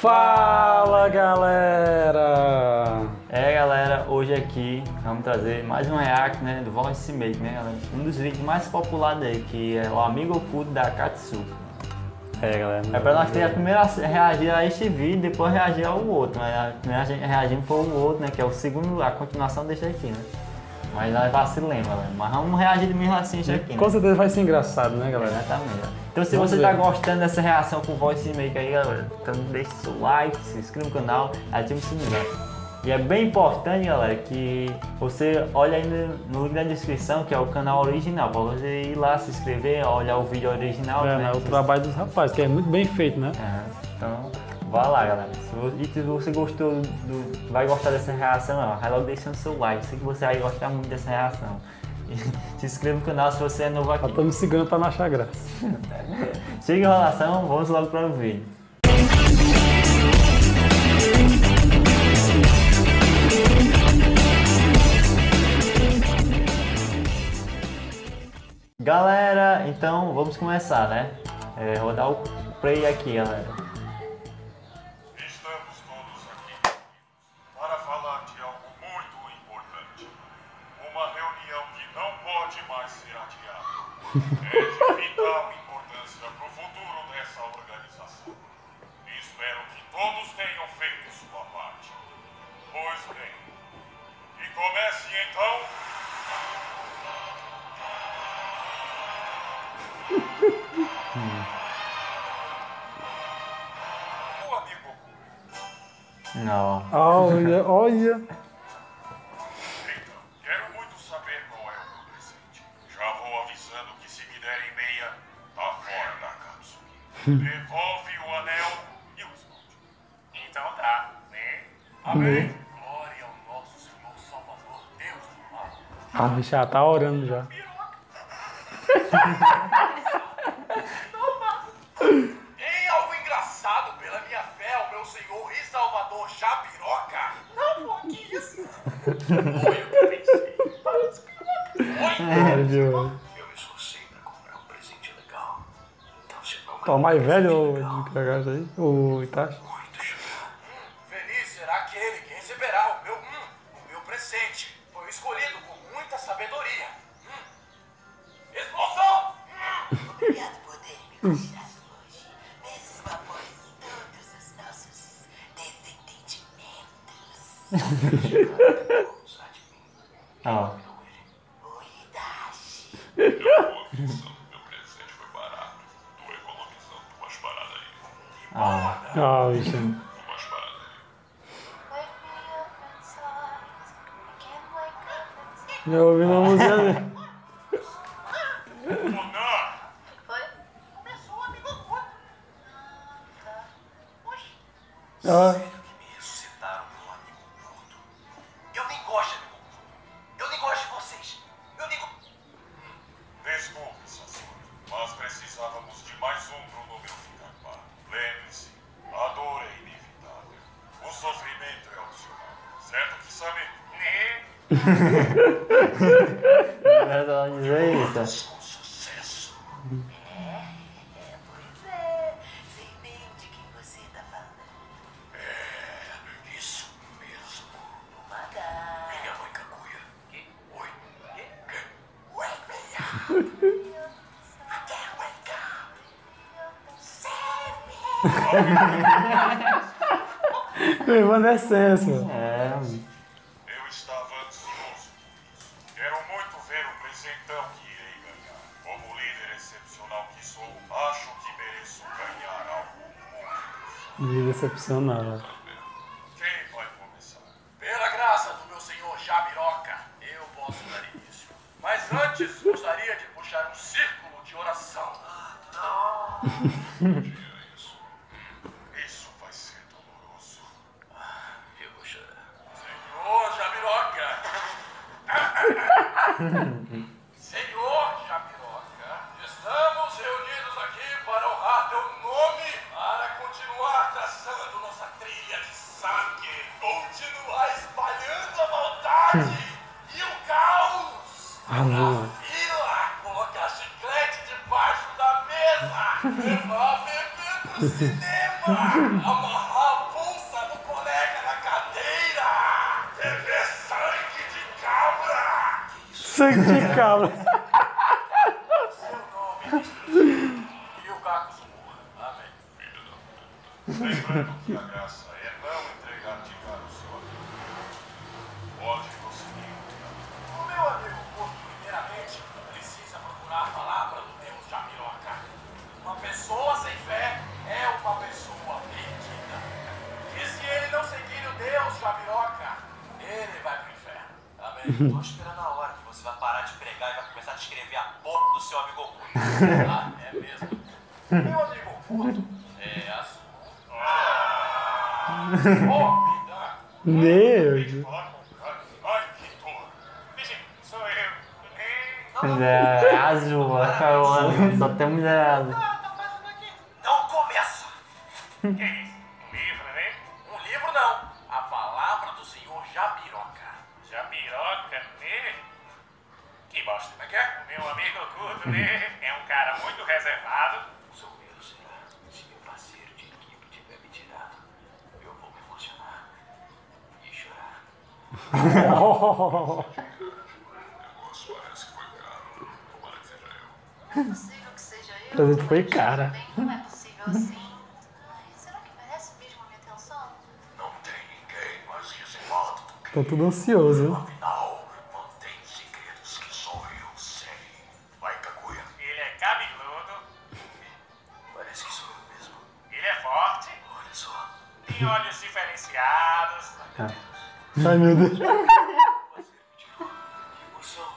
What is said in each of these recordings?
Fala, galera! Galera, hoje aqui vamos trazer mais um react, né, do Voice Makers, né, galera? Um dos vídeos mais populares aí, que é o Amigo Oculto da Akatsuki. Galera. É pra nós ter a primeira reagir a este vídeo, depois reagir ao outro, né? A gente reagindo foi o outro, né, que é o segundo, a continuação deste aqui, né? Mas nós vacilamos, galera. Mas vamos reagir de mesmo assim, já aqui, né? Com certeza vai ser engraçado, né, galera? Exatamente. Então, se você tá gostando dessa reação com o Voice Maker aí, galera, então deixa o seu like, se inscreva no canal, ativa o sininho. E é bem importante, galera, que você olha aí no link da descrição, que é o canal original, pra você ir lá se inscrever, olhar o vídeo original. É, né? O trabalho dos rapazes, que é muito bem feito, né? Então, vai lá, galera. E se você gostou, vai gostar dessa reação, vai logo deixando seu like. Sei que você vai gostar muito dessa reação. Se inscreva no canal se você é novo aqui. Tô me segurando pra não achar graça. Chega em relação, vamos logo para o vídeo. Galera, então vamos começar, né? Vou dar o play aqui, galera. Estamos todos aqui para falar de algo muito importante. Uma reunião que não pode mais ser adiada. É de vital importância para o futuro dessa organização. E espero que todos tenham feito sua parte. Pois bem, que comece então... O amigo. Não. Olha. Então, quero muito saber qual é o meu presente. Já vou avisando que se me derem meia, tá fora da Akatsuki. Devolve o anel e o esconde. Então tá, né? Amém. Glória ao nosso Senhor Salvador, Deus do mal. Ah, já tá orando já. Tem algo engraçado pela minha fé, o meu senhor e salvador Jabiroca? Não, pô, que isso? Foi o que eu pensei. Parece que eu esforcei pra comprar um presente legal. Então chegou o mais velho aí, o Itachi. Muito chorar. Feliz será aquele que receberá o meu presente. Foi escolhido com muita sabedoria. Explosão! Obrigado por terem me convidado hoje, mesmo após todos os nossos desentendimentos. O Itachi. Meu presente foi barato. Tô economizando umas paradas aí. Eu ouvi na música dele. Sério que me ressuscitaram pelo amigo Oculto. Eu nem gosto, amigo Oculto. Eu nem gosto de vocês. Desculpe, Sasuke, mas precisávamos de mais um pro número ficar par. Lembre-se, a dor é inevitável. O sofrimento é opcional. Certo que sabe? Né? Eu estava ansioso. Quero muito ver o presentão que irei ganhar. Como líder excepcional que sou, acho que mereço ganhar algo muito. Líder excepcional. Quem vai começar? Pela graça do meu senhor Jabiroca, eu posso dar início. Mas antes, gostaria de puxar um círculo de oração. Não! Senhor Jabiroca, estamos reunidos aqui para honrar teu nome, para continuar traçando nossa trilha de sangue, continuar espalhando a maldade e o caos. Na fila, colocar chiclete debaixo da mesa, levar a bebê pro cinema, amarrar Sangue de cabra. Seu nome, e o Kakuzu. Amém. Lembrando que a graça é não entregar de cara o seu amigo. Pode conseguir. O meu amigo Porto, primeiramente, precisa procurar a palavra do Deus Jabiroca. Uma pessoa sem fé é uma pessoa perdida. E se ele não seguir o Deus Jabiroca, ele vai pro inferno. Amém. Tô esperando a hora que você vai parar de pregar e vai começar a escrever a porra do seu amigo Goku. Ah, é mesmo. Meu amigo Porto é azul. Meu Deus. É azul, só temos azul. Não começa. Que isso? Um livro, né? Um livro não. A palavra do senhor Jabiroca. Jabiroca, né? Que bosta, como é que é? Meu amigo Goku, né? É um cara muito reservado. Sou eu, senhor. Se meu parceiro de equipe tiver me tirado, eu vou me emocionar e chorar. Não é possível que seja eu. Mas foi cara. Não é possível assim. Será que merece mesmo a minha atenção? Não tem ninguém mais reservado do que eu. Tô tudo ansioso. Afinal, mantém segredos que só eu sei. Vai, Kakuya. Ele é cabeludo. Parece que sou eu mesmo. Ele é forte. Olha só. Tem olhos diferenciados. Ai, meu Deus. Que emoção.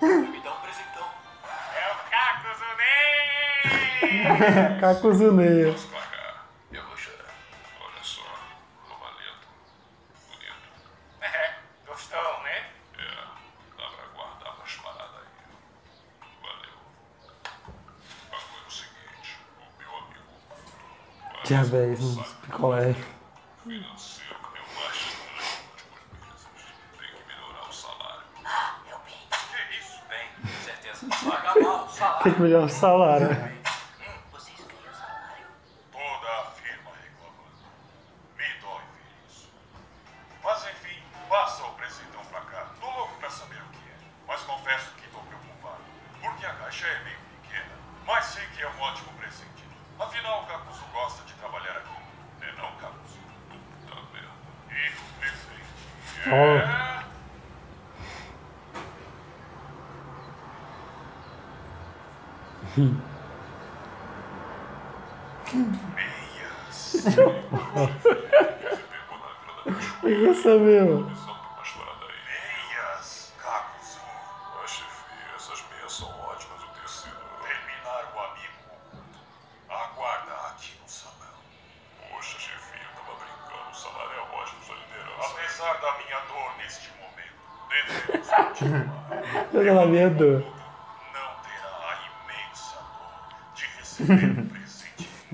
Me dá um presentão. Kakuzu Neia. Eu vou chorar. Olha só, romalento. Bonito. Gostou, né? É, dá pra guardar umas paradas aí. Valeu. Agora é o seguinte: o meu amigo Oculto. Tinha vez, uns picolé. Financeiro, eu acho que nas últimas meses tem que melhorar o salário. Ah, meu bem. Que isso, bem? Com certeza. Paga mal o salário. Tem que melhorar o salário.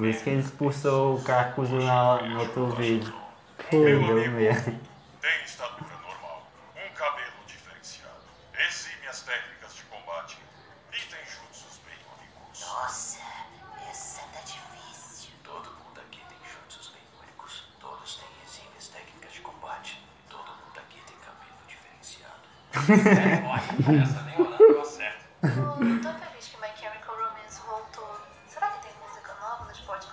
Por isso que ele expulsou o Kakuzu no outro vídeo. Foi, deu merda. Tem estatura normal, um cabelo diferenciado, exime as técnicas de combate e tem jutsus bem únicos. Nossa, essa tá difícil. Todo mundo aqui tem jutsus bem únicos, todos têm exímias técnicas de combate, todo mundo aqui tem cabelo diferenciado. Olha, essa nem olhando deu certo. Tô feliz que My Chemical Romance voltou. Será que tem música nova nos podcasts?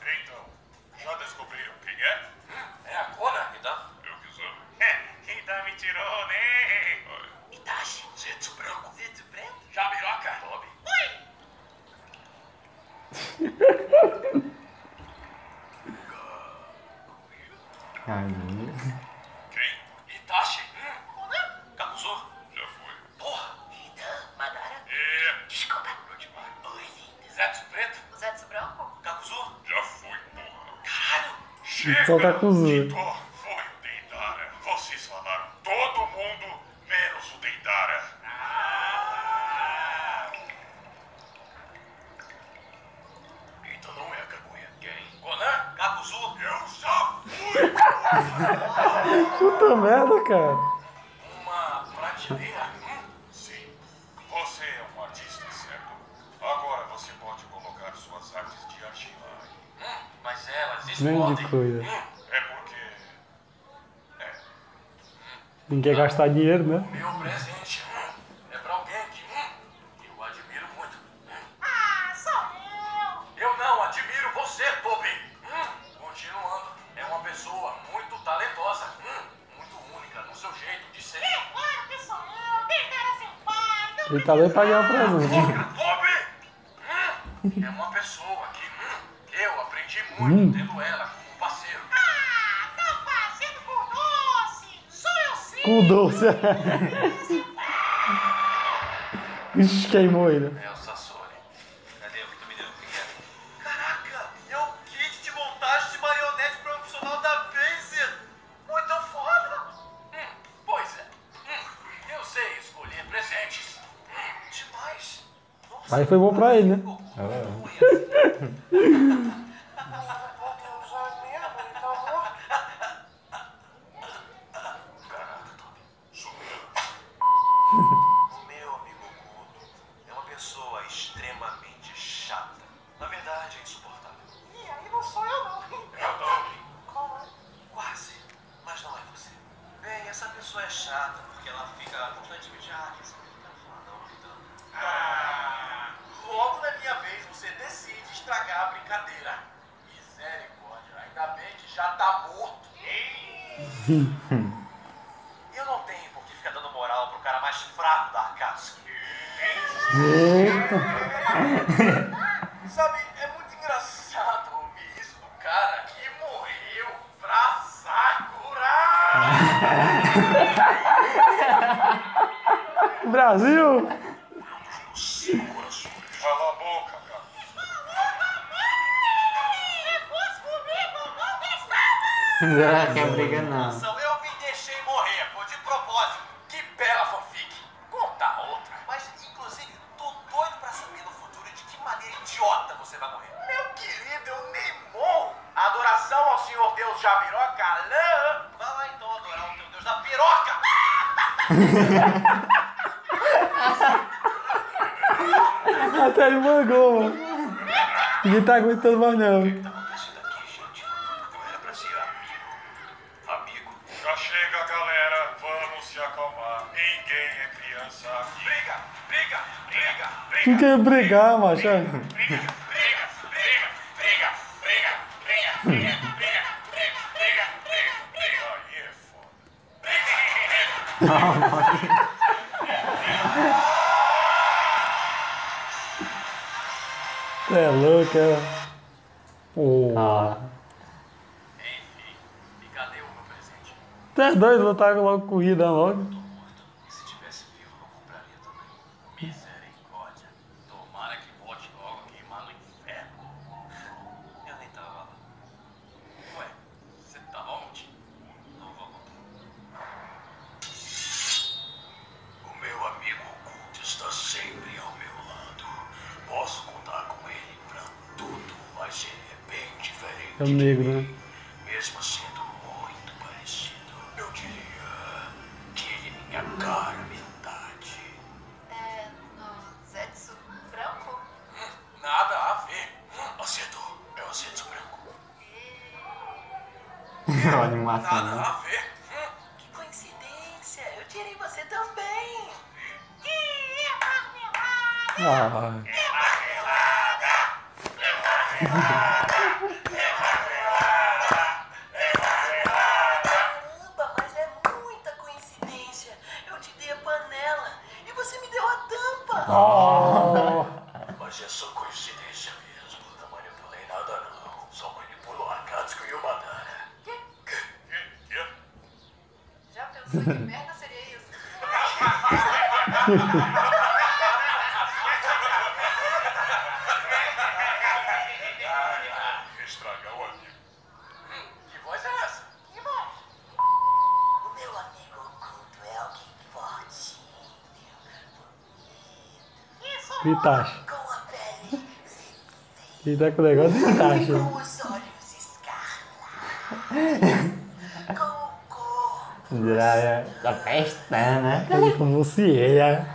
Então, já descobriram quem é? É agora, Hidan. Eu que sou. Hidan me tirou, né? Itachi. Zetsu branco. Zetsu branco? Jabiroca. Bob. Oi! Ai, só Kakuzu. Foi o Deidara. Vocês falaram todo mundo, menos o Deidara. Então não é a Kaguya. Quem? Conan? Kakuzu? Eu já fui! Puta merda, cara. Uma prateleira? Sim. Você é um artista, certo? Agora você pode colocar suas artes de arte lá. Mas elas explodem. Coisa. É porque... é. Ninguém quer gastar dinheiro, né? O meu presente é Ele tá doido pra ganhar o presente. Bob! É uma pessoa que eu aprendi muito tendo ela como parceiro. Ah, tá fazendo com doce! Sou eu sim! Com doce! Ixi, queimou ele. É o Sasori. Cadê o que tu me deu? Caraca, é o kit de montagem de marionete profissional da Phaser! Muito foda! Pois é. Eu sei escolher presentes. Demais. Nossa, aí foi bom pra ele, né? Eu não tenho por que ficar dando moral pro cara mais fraco da Akatsuki. Sabe, é muito engraçado ouvir isso do cara que morreu pra Sakura. Brasil! Não quer briga, não. Eu me deixei morrer, foi de propósito. Que bela fanfic. Conta outra. Mas, inclusive, tô doido pra saber no futuro de que maneira idiota você vai morrer. Meu querido, eu nem morro. Adoração ao senhor Deus Jabiroca. Vai lá então adorar o teu Deus da piroca. Até ele mangou. Ninguém tá aguentando mais, não. Tu quer brigar, macho? Briga. É louca. Enfim, me cadê o meu presente? Tu é doido, lutar logo com o Hidan logo. Amigo, né? Mesmo sendo muito parecido, eu diria que ele é minha cara metade. É no Zetsu branco? Nada a ver. Acertou. É o Zetsu branco. Nada a ver. Que coincidência. Eu tirei você também. Mas é só coincidência mesmo. Não manipulei nada, não. Só manipulou a Akatsuki e o Madara. Já pensou que merda seria isso? Estragar o amigo. Que voz é essa? Que voz? O meu amigo oculto é alguém forte. Itachi. Ele tá com o negócio de Itachi. Com os olhos escarlates. Com o corpo. Tá festando, né? Ele pronuncia.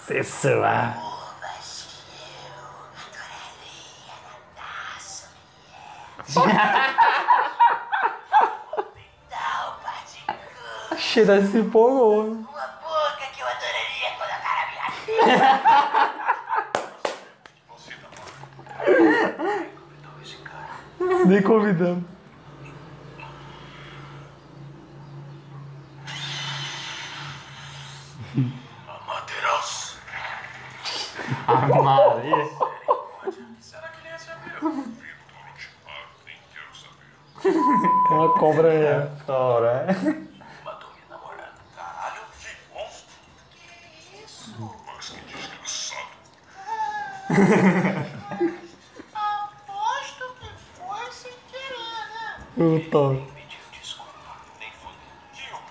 Sessua. Uvas que eu adoraria na taça. Tal particular. Cheira esse povo. Uma boca que eu adoraria colocar a minha vida. Nem convidando. A material Ah, madre. Será que nem é saber? Uma cobra é. Cobra, é? Matou minha namorada. Caralho, que monstro. Que isso? Mas que desgraçado. Aposto que foi sem querer, né? Puta.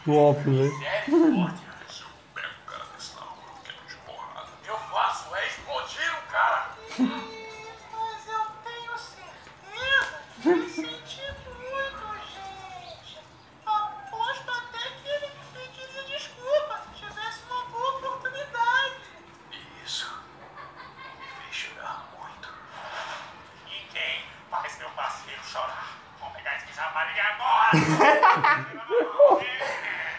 O óculos. Se eu pego o cara desse namoro, eu quero de porrada. Eu faço é explodir o cara. Mas eu tenho certeza que ele sentiu.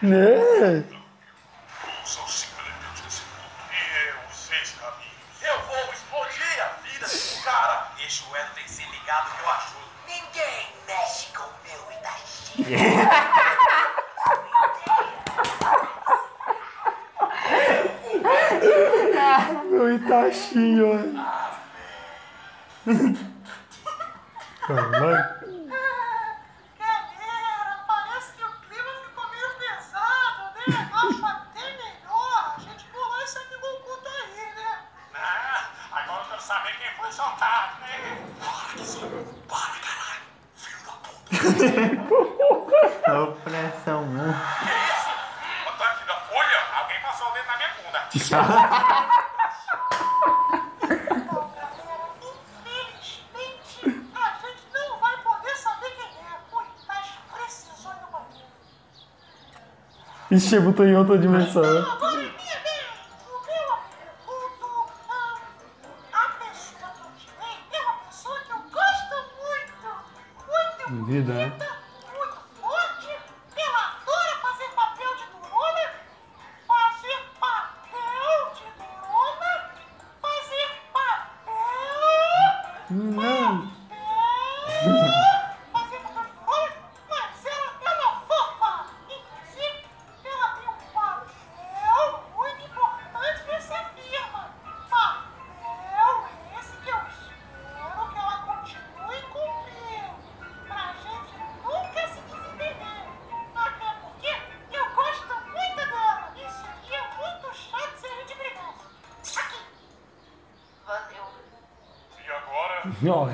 Né? São 5 elementos desse mundo. E eu, 6 caminhos. Eu vou explodir a vida do cara. Deixa o Ero tem se ligado que eu ajudo. Ninguém mexe com o meu Itachi. Meu Itachi, olha. Caramba. Ixi, botou em outra dimensão. Agora minha vez, o meu amigo, a pessoa que eu tirei é uma pessoa que eu gosto muito, muito vida, muito forte. Ela adora fazer papel de durona, fazer papel de durona, fazer papel. Não. Papel.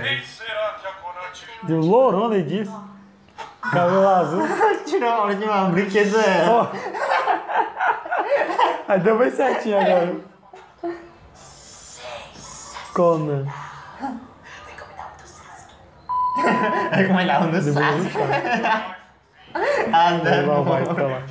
Quem será que a Konati... Deu lorona e disse. Cabelo azul. Tirou a hora de uma brinquedeira. Aí deu bem certinho agora. Como? Recomendava um do Sasuke. Ah, não. Vai pra lá.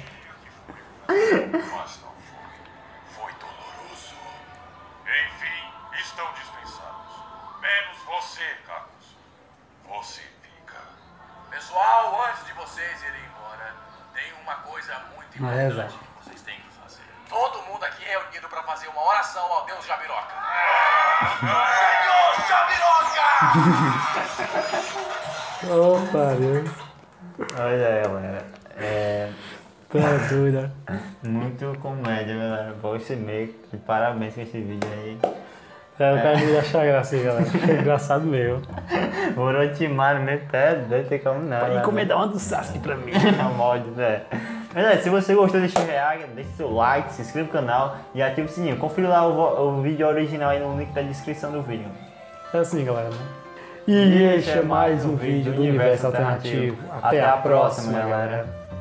Muito comédia, galera. Voice Makers. Parabéns com esse vídeo aí. É, o cara me achar graça aí, galera. É engraçado mesmo. Orochimaru mesmo, é doido, tem como não. Vai encomendar uma do Sasuke pra mim. É um molde, velho. Mas se você gostou deste react, deixe seu like, se inscreva no canal e ative o sininho. Confira lá o vídeo original aí no link da descrição do vídeo. É assim, galera. E este é mais um vídeo do Universo Alternativo. Até a próxima, galera.